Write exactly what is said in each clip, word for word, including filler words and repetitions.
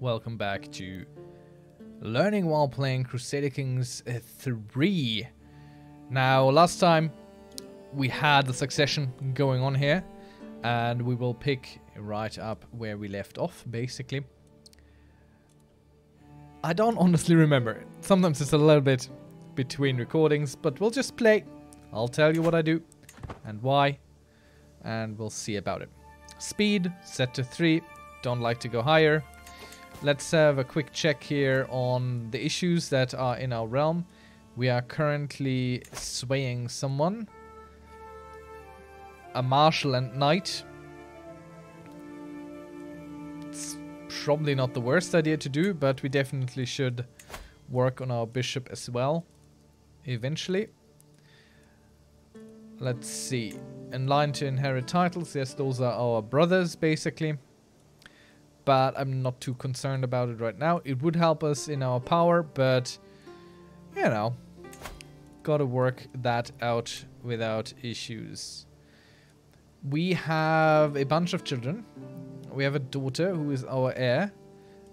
Welcome back to Learning While Playing Crusader Kings three. Now, last time we had the succession going on here, and we will pick right up where we left off, basically. I don't honestly remember. Sometimes it's a little bit between recordings, but we'll just play. I'll tell you what I do and why, and we'll see about it. Speed, set to three. Don't like to go higher. Let's have a quick check here on the issues that are in our realm. We are currently swaying someone. A marshal and knight. It's probably not the worst idea to do, but we definitely should work on our bishop as well, eventually. Let's see. In line to inherit titles. Yes, those are our brothers, basically. But I'm not too concerned about it right now. It would help us in our power, but, you know, gotta work that out without issues. We have a bunch of children. We have a daughter who is our heir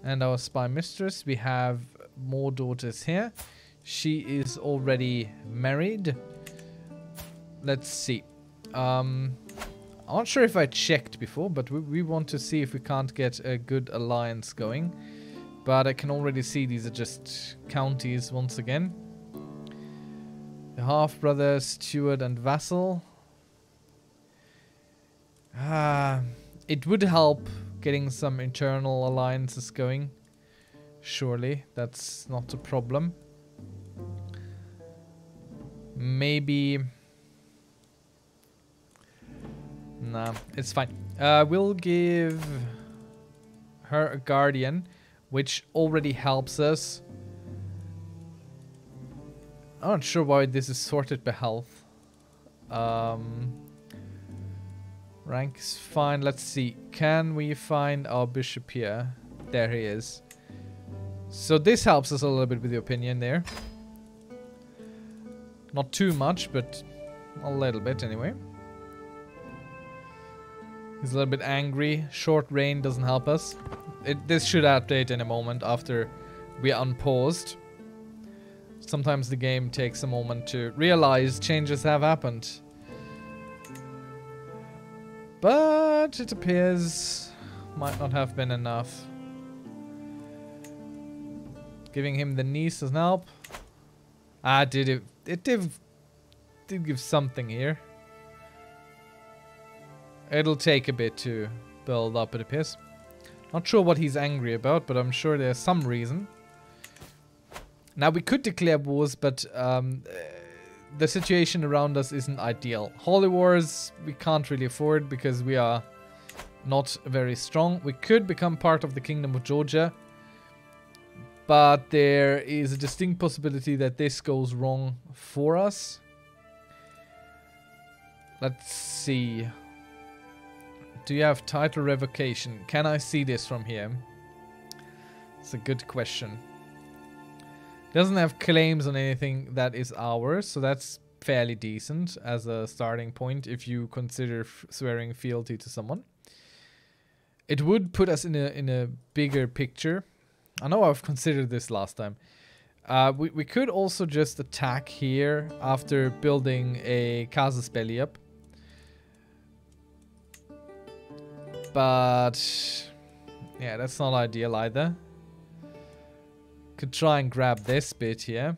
and our spy mistress. We have more daughters here. She is already married. Let's see. Um... I'm not sure if I checked before, but we, we want to see if we can't get a good alliance going. But I can already see these are just counties once again. The half-brother, steward and vassal. Ah, it would help getting some internal alliances going. Surely, that's not a problem. Maybe... Nah, it's fine. Uh, we'll give her a guardian, which already helps us. I'm not sure why this is sorted by health. Um, rank's fine. Let's see. Can we find our bishop here? There he is. So this helps us a little bit with the opinion there. Not too much, but a little bit anyway. He's a little bit angry. Short rain doesn't help us. It, this should update in a moment after we are unpaused. Sometimes the game takes a moment to realize changes have happened. But it appears might not have been enough. Giving him the niece doesn't help. Ah, did it, it did, did give something here. It'll take a bit to build up, it appears. Not sure what he's angry about, but I'm sure there's some reason. Now, we could declare wars, but um, the situation around us isn't ideal. Holy wars, we can't really afford because we are not very strong. We could become part of the Kingdom of Georgia, but there is a distinct possibility that this goes wrong for us. Let's see... Do you have title revocation? Can I see this from here? It's a good question. Doesn't have claims on anything that is ours, so that's fairly decent as a starting point if you consider f swearing fealty to someone. It would put us in a in a bigger picture. I know I've considered this last time. Uh, we, we could also just attack here after building a casus belli up. But, yeah, that's not ideal either. Could try and grab this bit here.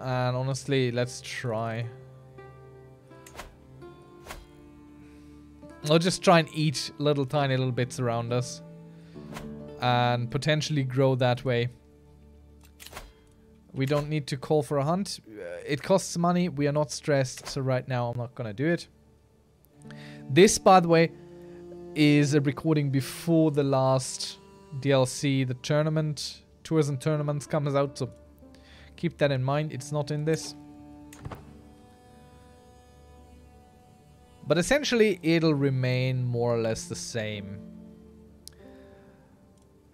And honestly, let's try. I'll just try and eat little tiny little bits around us. And potentially grow that way. We don't need to call for a hunt. It costs money. We are not stressed. So right now, I'm not going to do it. This, by the way, is a recording before the last D L C, the tournament, tours and tournaments comes out, so keep that in mind. It's not in this. But essentially, it'll remain more or less the same.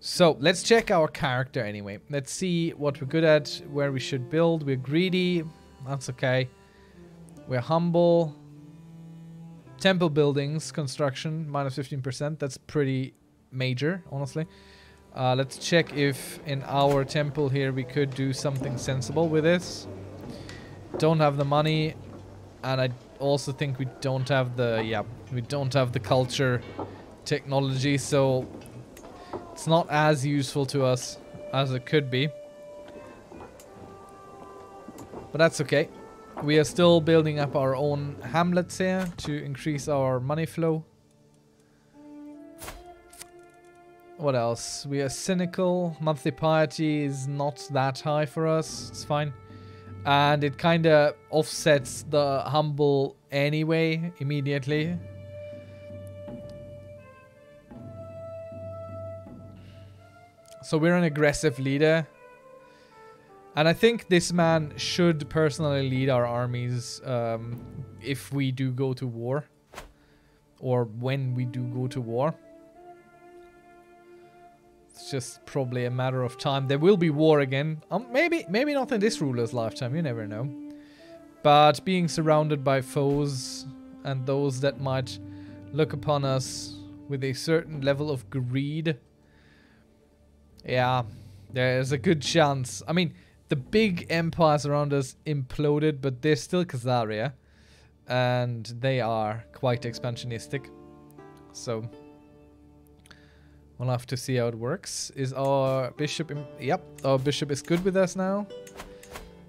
So, let's check our character anyway. Let's see what we're good at, where we should build. We're greedy. That's okay. We're humble. Temple buildings, construction, minus fifteen percent. That's pretty major, honestly. Uh, let's check if in our temple here we could do something sensible with this. Don't have the money, and I also think we don't have the yeah we don't have the culture technology, so it's not as useful to us as it could be. But that's okay. We are still building up our own hamlets here to increase our money flow. What else? We are cynical. Monthly piety is not that high for us. It's fine. And it kind of offsets the humble anyway, immediately. So we're an aggressive leader. And I think this man should personally lead our armies um, if we do go to war. Or when we do go to war. It's just probably a matter of time. There will be war again. Um, maybe, maybe not in this ruler's lifetime. You never know. But being surrounded by foes and those that might look upon us with a certain level of greed. Yeah, there's a good chance. I mean, the big empires around us imploded, but they're still Khazaria. And they are quite expansionistic. So... we'll have to see how it works. Is our bishop... in yep, our bishop is good with us now.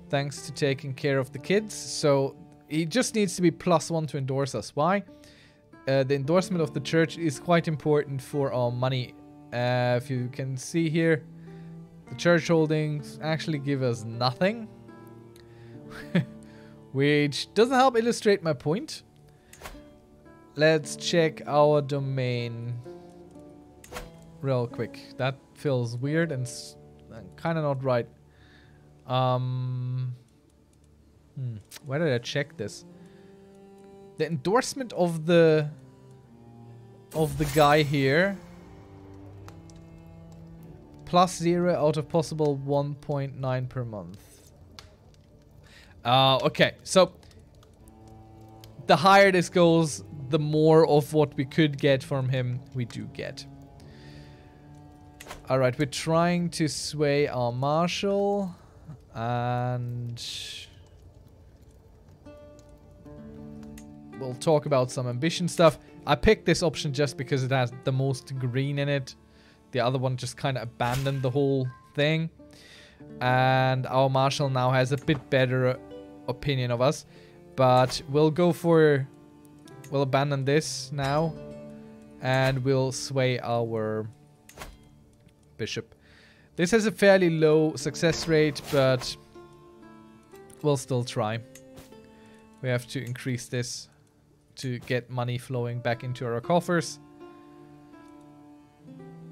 Thanks to taking care of the kids. So, he just needs to be plus one to endorse us. Why? Uh, the endorsement of the church is quite important for our money. Uh, if you can see here, the church holdings actually give us nothing. Which doesn't help illustrate my point. Let's check our domain real quick. That feels weird and, and kind of not right. Um, hmm, where did I check this? The endorsement of the of the guy here. Plus zero out of possible one point nine per month. Uh, okay, so the higher this goes, the more of what we could get from him, we do get. Alright, we're trying to sway our marshal, and we'll talk about some ambition stuff. I picked this option just because it has the most green in it. The other one just kind of abandoned the whole thing. And our marshal now has a bit better opinion of us. But we'll go for... we'll abandon this now, and we'll sway our... bishop. This has a fairly low success rate, but we'll still try. We have to increase this to get money flowing back into our coffers.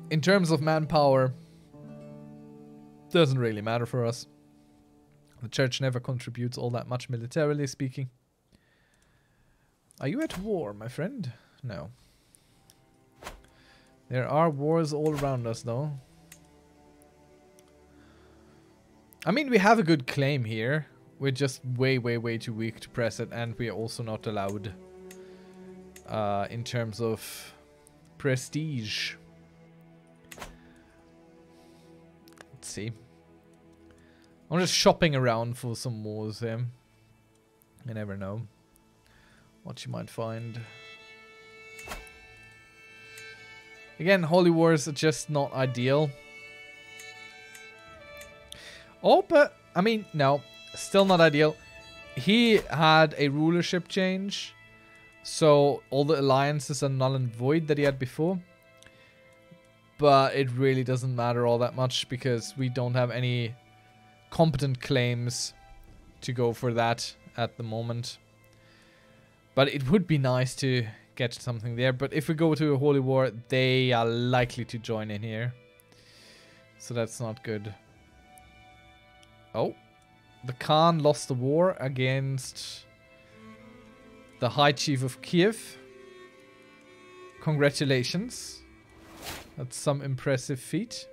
In terms of manpower, doesn't really matter for us. The church never contributes all that much militarily speaking. Are you at war, my friend? No. There are wars all around us, though. I mean, we have a good claim here. We're just way, way, way too weak to press it. And we are also not allowed uh, in terms of prestige. Let's see. I'm just shopping around for some wars here. You never know what you might find. Again, holy wars are just not ideal. Oh, but, I mean, no, still not ideal. He had a rulership change, so all the alliances are null and void that he had before. But it really doesn't matter all that much, because we don't have any competent claims to go for that at the moment. But it would be nice to get something there. But if we go to a holy war, they are likely to join in here. So that's not good. Oh, the Khan lost the war against the High Chief of Kiev. Congratulations. That's some impressive feat.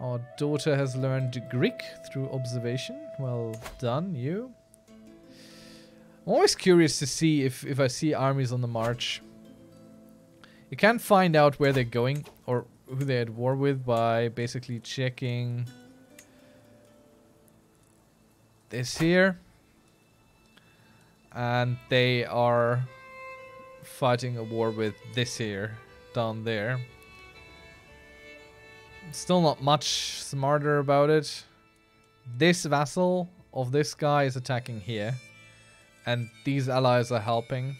Our daughter has learned Greek through observation. Well done, you. I'm always curious to see if, if I see armies on the march. You can find out where they're going or who they're at war with by basically checking this here. And they are fighting a war with this here down there. Still not much smarter about it. This vassal of this guy is attacking here. And these allies are helping.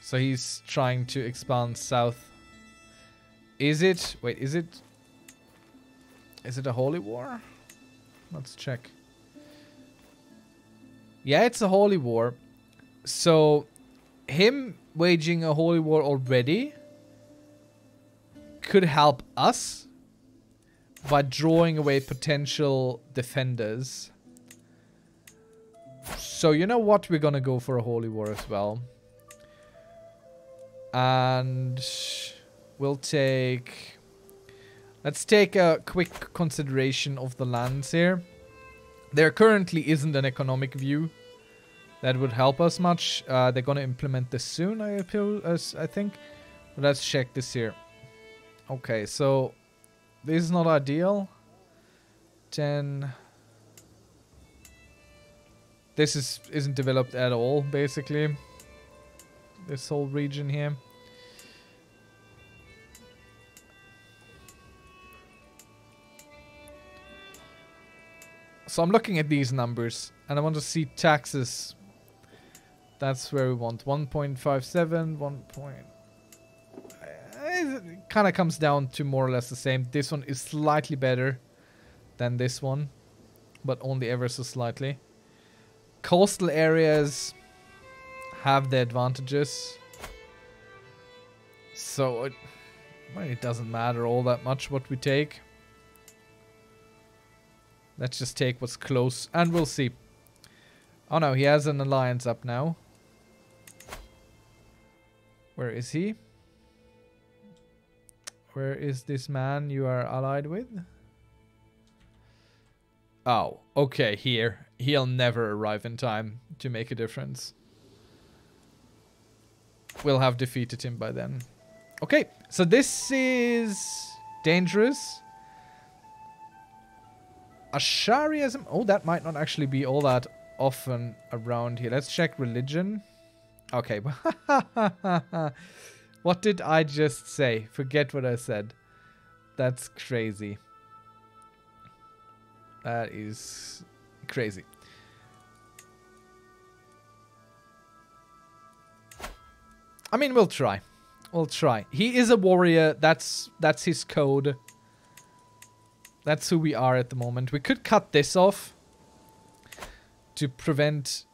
So he's trying to expand south. Is it... Wait, is it... Is it a holy war? Let's check. Yeah, it's a holy war. So, him waging a holy war already could help us by drawing away potential defenders. So, you know what? We're gonna go for a holy war as well. And we'll take... Let's take a quick consideration of the lands here. There currently isn't an economic view that would help us much. Uh, they're going to implement this soon, I, appeal, uh, I think. But let's check this here. Okay, so this is not ideal. ten. This is, isn't developed at all, basically. This whole region here. So I'm looking at these numbers and I want to see taxes. That's where we want one point five seven, one point. It kind of comes down to more or less the same. This one is slightly better than this one, but only ever so slightly. Coastal areas have their advantages, so it, well, it doesn't matter all that much what we take. Let's just take what's close and we'll see. Oh no, he has an alliance up now. Where is he? Where is this man you are allied with? Oh, okay, here. He'll never arrive in time to make a difference. We'll have defeated him by then. Okay, so this is dangerous. Ashariism. Oh, that might not actually be all that often around here. Let's check religion. Okay. What did I just say? Forget what I said. That's crazy. That is crazy. I mean, we'll try. We'll try. He is a warrior. That's that's his code. That's who we are at the moment. We could cut this off to prevent...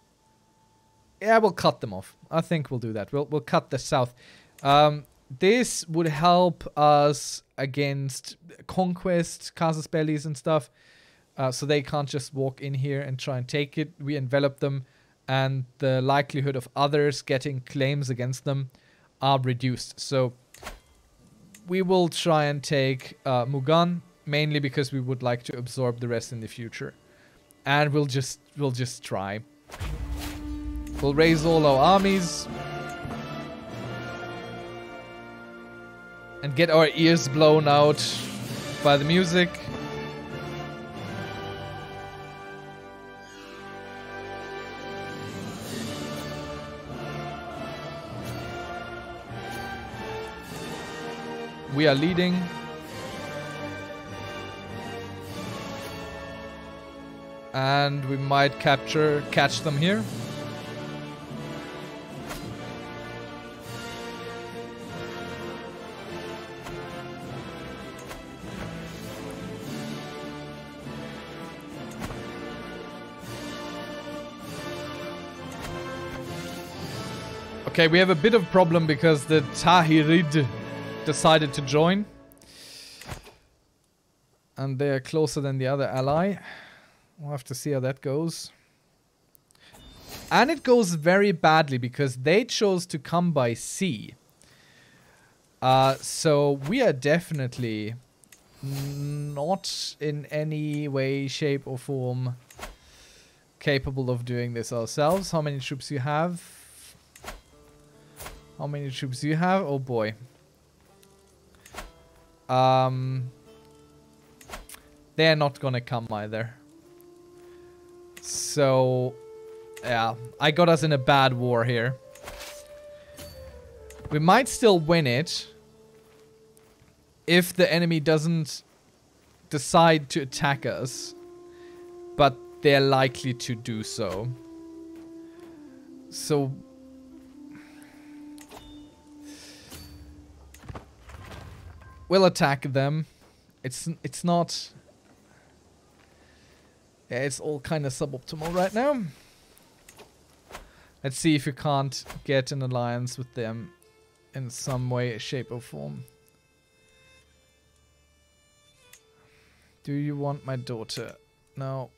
Yeah, we'll cut them off. I think we'll do that. We'll we'll cut the south. Um, this would help us against conquest, casus bellies and stuff. Uh, so they can't just walk in here and try and take it. We envelop them. And the likelihood of others getting claims against them are reduced. So we will try and take uh, Mugan, mainly because we would like to absorb the rest in the future. And we'll just we'll just try. We'll raise all our armies and get our ears blown out by the music. We are leading. And we might capture, catch them here. Okay, we have a bit of problem because the Tahirid decided to join, and they are closer than the other ally. We'll have to see how that goes. And it goes very badly because they chose to come by sea. Uh, so we are definitely not in any way, shape or form capable of doing this ourselves. How many troops do you have? How many troops do you have? Oh boy. Um, they're not gonna come either. So, yeah, I got us in a bad war here. We might still win it if the enemy doesn't decide to attack us, but they're likely to do so. So, we'll attack them. It's it's not. Yeah, it's all kind of suboptimal right now. Let's see if we can't get an alliance with them in some way, shape, or form. Do you want my daughter? No.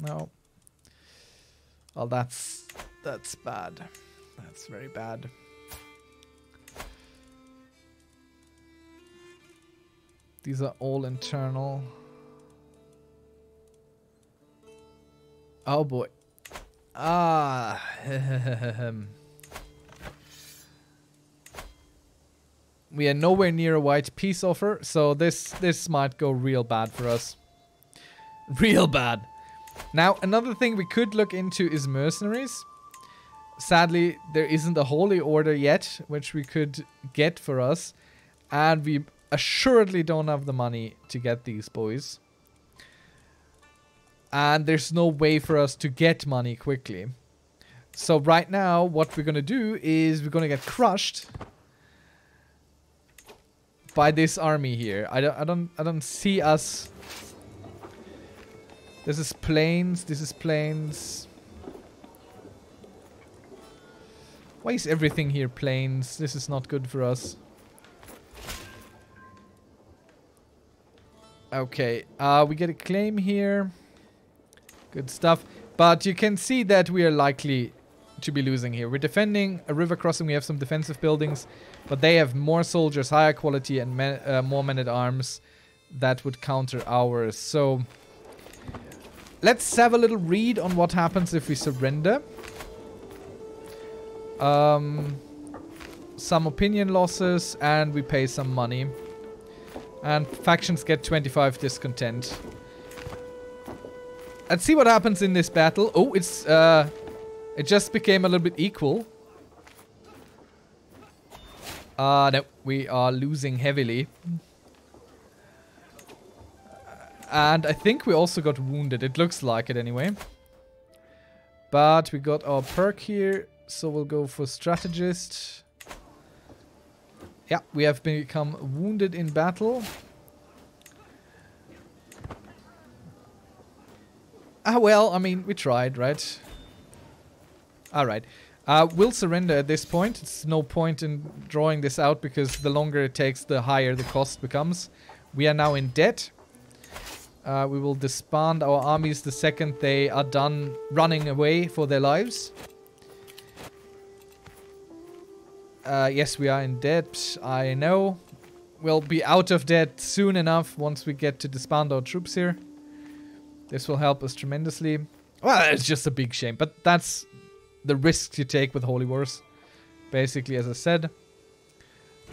No. Well, that's that's bad. That's very bad. These are all internal. Oh boy. Ah. We are nowhere near a white peace offer, so this this might go real bad for us. Real bad. Now, another thing we could look into is mercenaries. Sadly, there isn't a holy order yet, which we could get for us. And we assuredly don't have the money to get these boys. And there's no way for us to get money quickly. So right now, what we're going to do is we're going to get crushed by this army here. I don't, I don't, I don't see us... This is plains, this is plains. Why is everything here plains? This is not good for us. Okay, uh, we get a claim here. Good stuff. But you can see that we are likely to be losing here. We're defending a river crossing. We have some defensive buildings. But they have more soldiers, higher quality, and men, uh, more men-at-arms that would counter ours. So... let's have a little read on what happens if we surrender. Um, some opinion losses, and we pay some money. And factions get twenty-five discontent. Let's see what happens in this battle. Oh, it's uh, it just became a little bit equal. Uh, no, we are losing heavily. And I think we also got wounded. It looks like it anyway. But we got our perk here. So we'll go for strategist. Yeah, we have become wounded in battle. Ah, well, I mean, we tried, right? Alright. Uh, we'll surrender at this point. It's no point in drawing this out because the longer it takes, the higher the cost becomes. We are now in debt. Uh, we will disband our armies the second they are done running away for their lives. Uh, yes, we are in debt. I know. We'll be out of debt soon enough once we get to disband our troops here. This will help us tremendously. Well, it's just a big shame, but that's the risks you take with holy wars. Basically, as I said.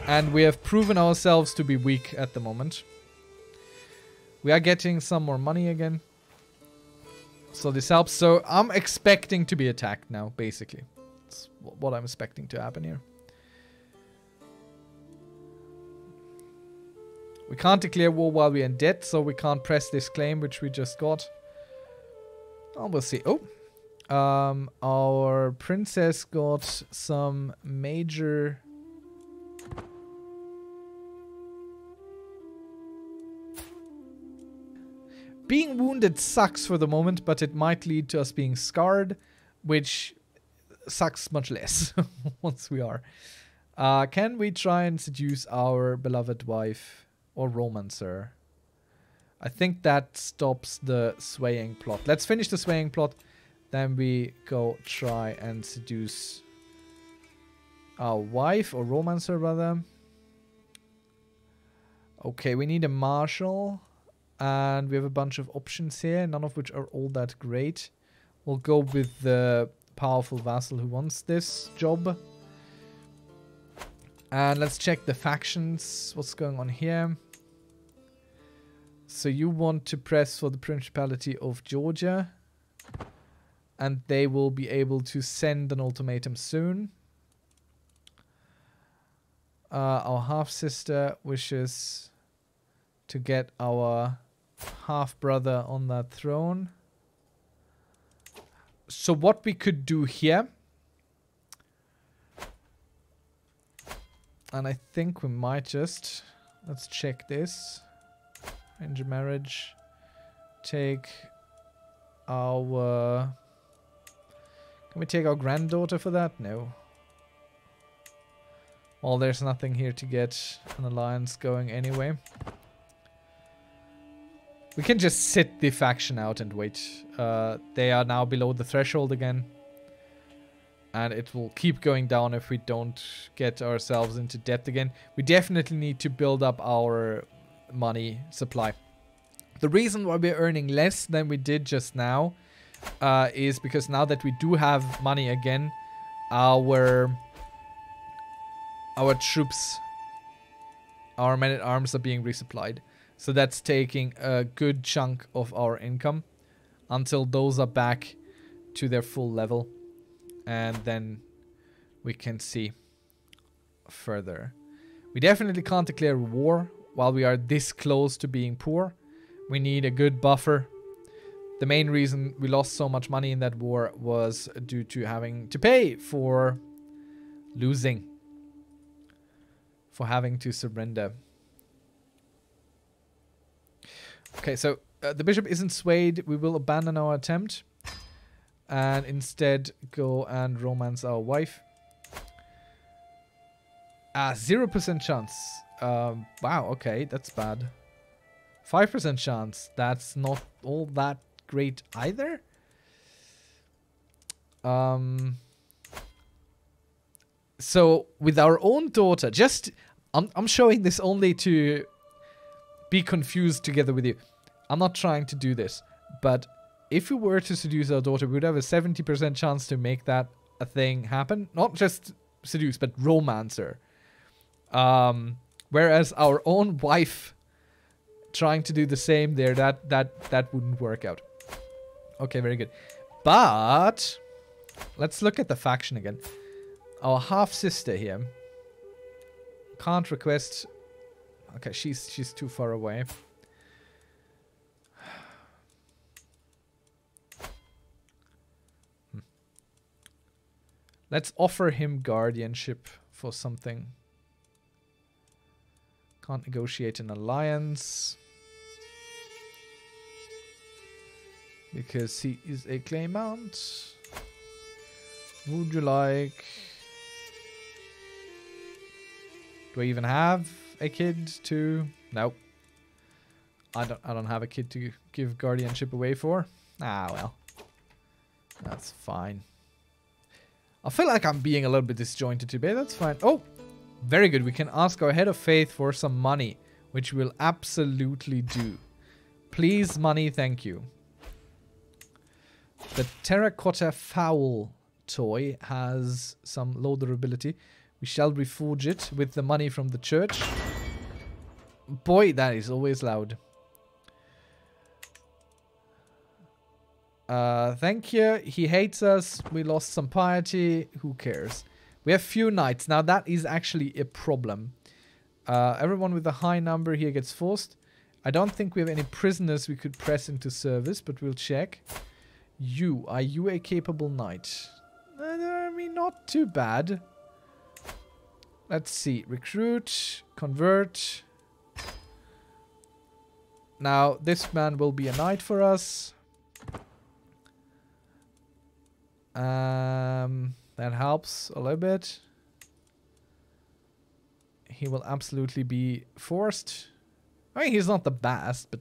And we have proven ourselves to be weak at the moment. We are getting some more money again. So this helps. So I'm expecting to be attacked now, basically. That's what I'm expecting to happen here. We can't declare war while we're in debt, so we can't press this claim, which we just got. Oh, we'll see. Oh. Um, our princess got some major... Being wounded sucks for the moment, but it might lead to us being scarred, which sucks much less once we are. Uh, can we try and seduce our beloved wife or romancer? I think that stops the swaying plot. Let's finish the swaying plot, then we go try and seduce our wife or romancer, rather. Okay, we need a marshal. And we have a bunch of options here, none of which are all that great. We'll go with the powerful vassal who wants this job. And let's check the factions. What's going on here? So you want to press for the Principality of Georgia. And they will be able to send an ultimatum soon. Uh, our half-sister wishes to get our half-brother on that throne. So what we could do here... And I think we might just... Let's check this. Arrange marriage. Take our... Can we take our granddaughter for that? No. Well, there's nothing here to get an alliance going anyway. We can just sit the faction out and wait. Uh, they are now below the threshold again. And it will keep going down if we don't get ourselves into debt again. We definitely need to build up our money supply. The reason why we're earning less than we did just now uh, is because now that we do have money again, our our troops, our men at arms are being resupplied. So that's taking a good chunk of our income until those are back to their full level. And then we can see further. We definitely can't declare war while we are this close to being poor. We need a good buffer. The main reason we lost so much money in that war was due to having to pay for losing. For having to surrender. Okay, so uh, the bishop isn't swayed. We will abandon our attempt. And instead, go and romance our wife. Ah, zero percent chance. Um, wow, okay, that's bad. Five percent chance. That's not all that great either. Um. So, with our own daughter, just... I'm, I'm showing this only to be confused together with you. I'm not trying to do this, but... If we were to seduce our daughter, we would have a seventy percent chance to make that a thing happen. Not just seduce, but romance her. Um, whereas our own wife trying to do the same there, that, that, that wouldn't work out. Okay, very good. But let's look at the faction again. Our half-sister here. Can't request... Okay, she's, she's too far away. Let's offer him guardianship for something. Can't negotiate an alliance. Because he is a claimant. Would you like... Do I even have a kid to... No. I don't, I don't have a kid to give guardianship away for. Ah, well. That's fine. I feel like I'm being a little bit disjointed today. That's fine. Oh, very good. We can ask our head of faith for some money, which we'll absolutely do. Please, money, thank you. The terracotta fowl toy has some loaderability. We shall reforge it with the money from the church. Boy, that is always loud. Uh, thank you. He hates us. We lost some piety. Who cares? We have few knights. Now that is actually a problem. Uh, everyone with a high number here gets forced. I don't think we have any prisoners we could press into service, but we'll check. You. Are you a capable knight? I mean, not too bad. Let's see. Recruit. Convert. Now, this man will be a knight for us. Um, that helps a little bit. He will absolutely be forced. I mean, he's not the best, but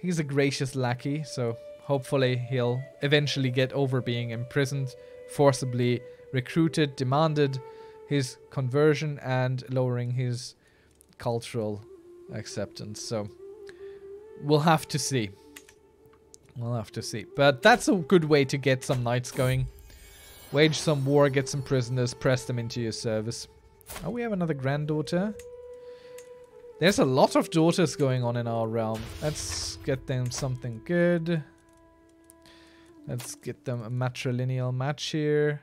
he's a gracious lackey, so hopefully he'll eventually get over being imprisoned, forcibly recruited, demanded his conversion, and lowering his cultural acceptance. So we'll have to see. We'll have to see. But that's a good way to get some knights going. Wage some war, get some prisoners, press them into your service. Oh, we have another granddaughter. There's a lot of daughters going on in our realm. Let's get them something good. Let's get them a matrilineal match here.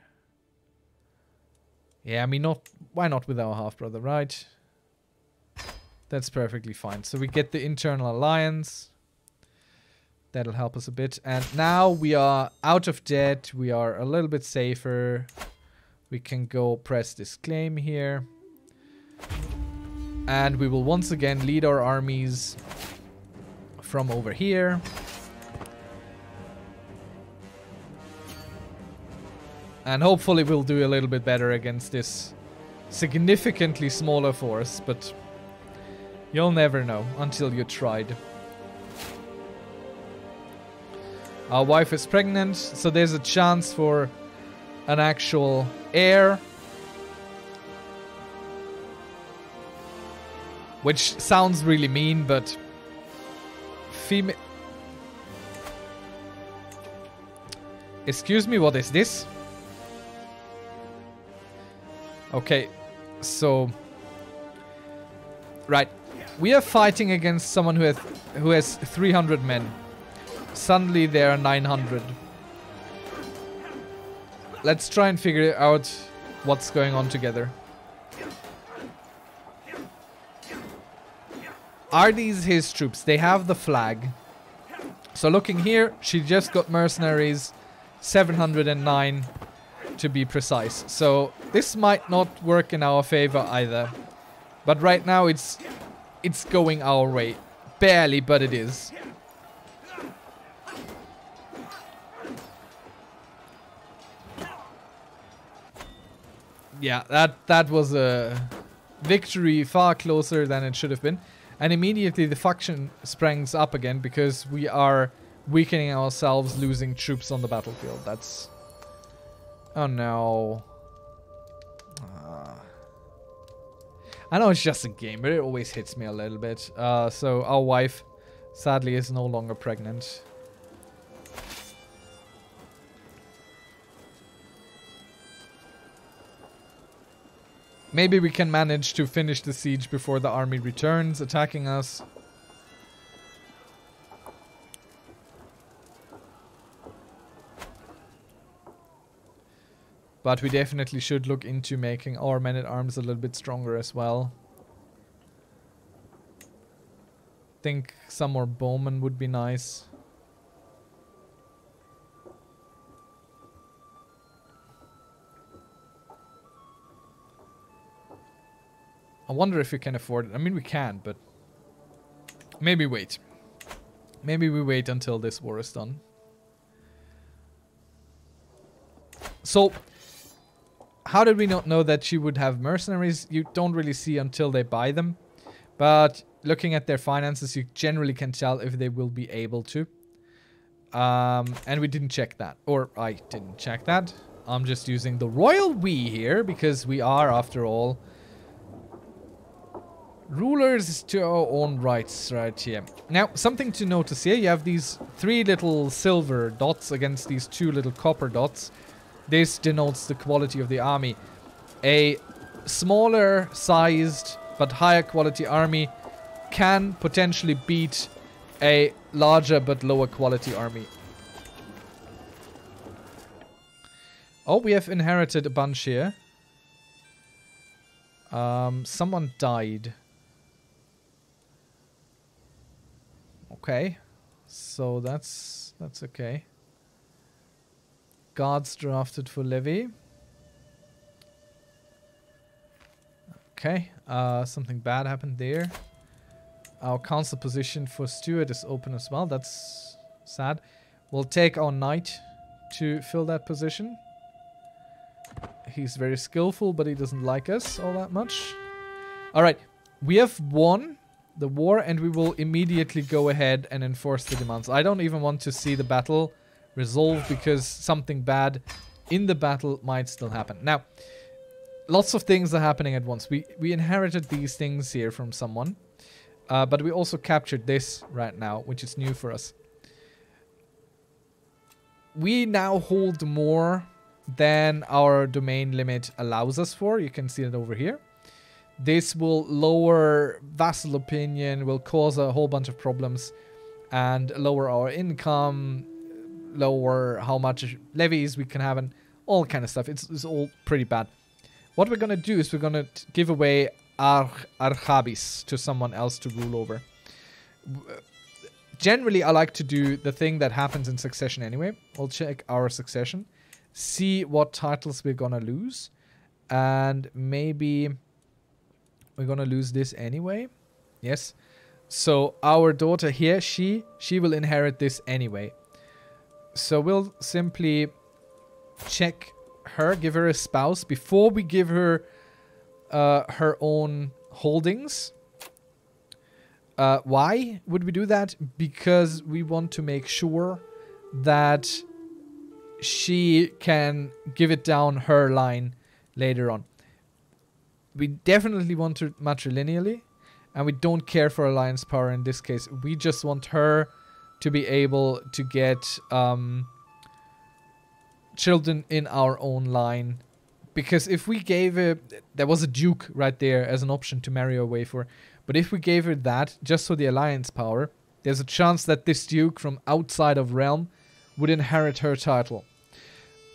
Yeah, I mean, not why not with our half-brother, right? That's perfectly fine. So we get the internal alliance. That'll help us a bit. And now we are out of debt. We are a little bit safer. We can go press this claim here. And we will once again lead our armies from over here. And hopefully we'll do a little bit better against this significantly smaller force. But you'll never know until you tried. Our wife is pregnant, so there's a chance for an actual heir. Which sounds really mean, but... Femi- Excuse me, what is this? Okay, so... Right. We are fighting against someone who has, who has three hundred men. Suddenly they are nine hundred. Let's try and figure out what's going on together. Are these his troops? They have the flag. So looking here, she just got mercenaries, seven hundred nine to be precise. So this might not work in our favor either. But right now it's it's going our way. Barely, but it is. Yeah, that, that was a victory far closer than it should have been. And immediately the faction springs up again because we are weakening ourselves, losing troops on the battlefield. That's... Oh no. Uh, I know it's just a game, but it always hits me a little bit. Uh, so our wife, sadly, is no longer pregnant. Maybe we can manage to finish the siege before the army returns, attacking us. But we definitely should look into making our men-at-arms a little bit stronger as well. I think some more bowmen would be nice. I wonder if we can afford it. I mean, we can, but maybe wait. Maybe we wait until this war is done. So, how did we not know that she would have mercenaries? You don't really see until they buy them. But looking at their finances, you generally can tell if they will be able to. Um, and we didn't check that. Or I didn't check that. I'm just using the royal we here because we are, after all... Rulers to our own rights right here. Now, something to notice here. You have these three little silver dots against these two little copper dots. This denotes the quality of the army. A smaller sized but higher quality army can potentially beat a larger but lower quality army. Oh, we have inherited a bunch here. Um, someone died. Okay, so that's that's okay. Guards drafted for levy. Okay, uh, something bad happened there. Our council position for steward is open as well. That's sad. We'll take our knight to fill that position. He's very skillful, but he doesn't like us all that much. All right, we have won the war, and we will immediately go ahead and enforce the demands. I don't even want to see the battle resolved because something bad in the battle might still happen. Now, lots of things are happening at once. We we inherited these things here from someone, uh, but we also captured this right now, which is new for us. We now hold more than our domain limit allows us for. You can see it over here. This will lower vassal opinion, will cause a whole bunch of problems and lower our income, lower how much levies we can have and all kind of stuff. It's, it's all pretty bad. What we're going to do is we're going to give away Ar Archabis to someone else to rule over. Generally, I like to do the thing that happens in succession anyway. We'll check our succession, see what titles we're going to lose, and maybe we're going to lose this anyway. Yes. So our daughter here, she she will inherit this anyway. So we'll simply check her, give her a spouse before we give her uh, her own holdings. Uh, why would we do that? Because we want to make sure that she can give it down her line later on. We definitely want her matrilineally, and we don't care for alliance power in this case. We just want her to be able to get um, children in our own line. Because if we gave her... There was a duke right there as an option to marry away for. But if we gave her that, just for the alliance power, there's a chance that this duke from outside of realm would inherit her title.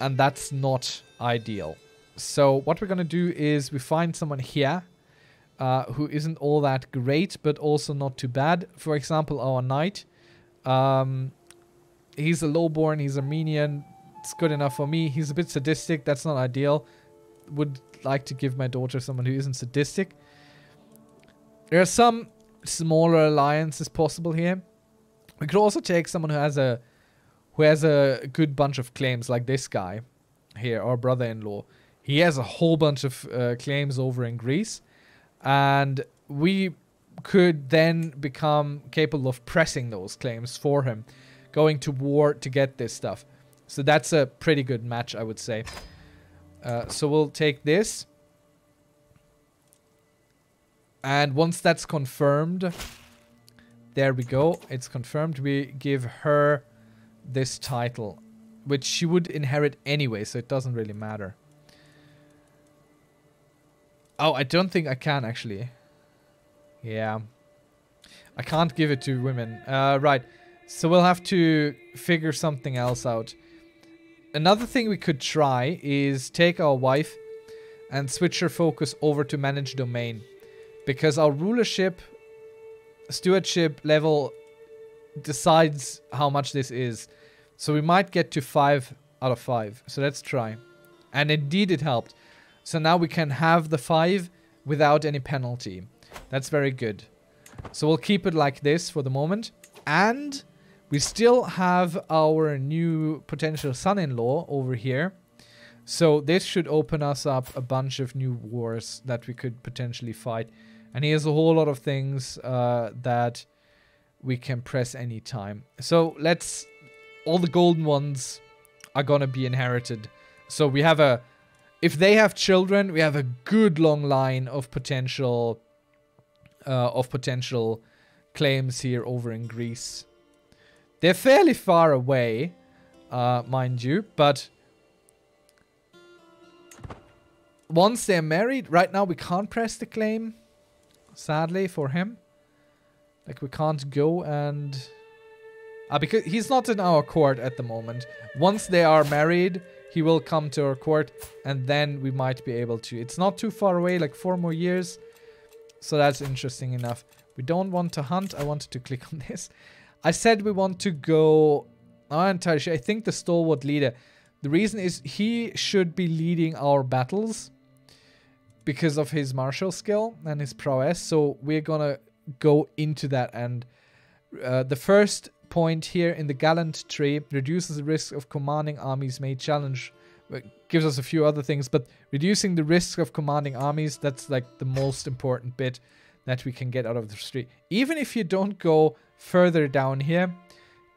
And that's not ideal. So what we're going to do is we find someone here uh, who isn't all that great, but also not too bad. For example, our knight. Um, he's a lowborn, he's Armenian. It's good enough for me. He's a bit sadistic. That's not ideal. Would like to give my daughter someone who isn't sadistic. There are some smaller alliances possible here. We could also take someone who has a who has a good bunch of claims, like this guy here, our brother-in-law. He has a whole bunch of uh, claims over in Greece, and we could then become capable of pressing those claims for him, going to war to get this stuff. So that's a pretty good match, I would say. Uh, so we'll take this. And once that's confirmed, there we go, it's confirmed. We give her this title, which she would inherit anyway, so it doesn't really matter. Oh, I don't think I can, actually. Yeah. I can't give it to women. Uh, right. So we'll have to figure something else out. Another thing we could try is take our wife and switch her focus over to managed domain. Because our rulership, stewardship level decides how much this is. So we might get to five out of five. So let's try. And indeed it helped. So now we can have the five without any penalty. That's very good. So we'll keep it like this for the moment. And we still have our new potential son-in-law over here. So this should open us up a bunch of new wars that we could potentially fight. And he has a whole lot of things uh, that we can press anytime. So let's... All the golden ones are gonna be inherited. So we have a... If they have children, we have a good long line of potential uh, of potential claims here over in Greece. They're fairly far away, uh, mind you, but once they're married, right now we can't press the claim, sadly for him. Like we can't go and... Uh, because he's not in our court at the moment. Once they are married, he will come to our court, and then we might be able to. It's not too far away, like four more years. So that's interesting enough. We don't want to hunt. I wanted to click on this. I said we want to go... I'm entirely sure. I think the stalwart leader. The reason is he should be leading our battles because of his martial skill and his prowess. So we're going to go into that. And uh, the first... point here in the gallant tree reduces the risk of commanding armies may challenge. It gives us a few other things, but reducing the risk of commanding armies, that's like the most important bit that we can get out of the tree. Even if you don't go further down here,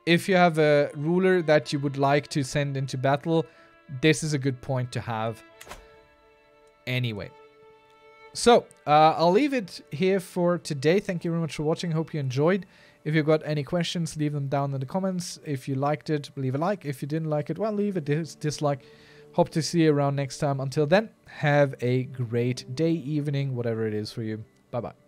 if you have a ruler that you would like to send into battle, this is a good point to have anyway. So uh, I'll leave it here for today. Thank you very much for watching. Hope you enjoyed. If you've got any questions, leave them down in the comments. If you liked it, leave a like. If you didn't like it, well, leave a dis dislike. Hope to see you around next time. Until then, have a great day, evening, whatever it is for you. Bye-bye.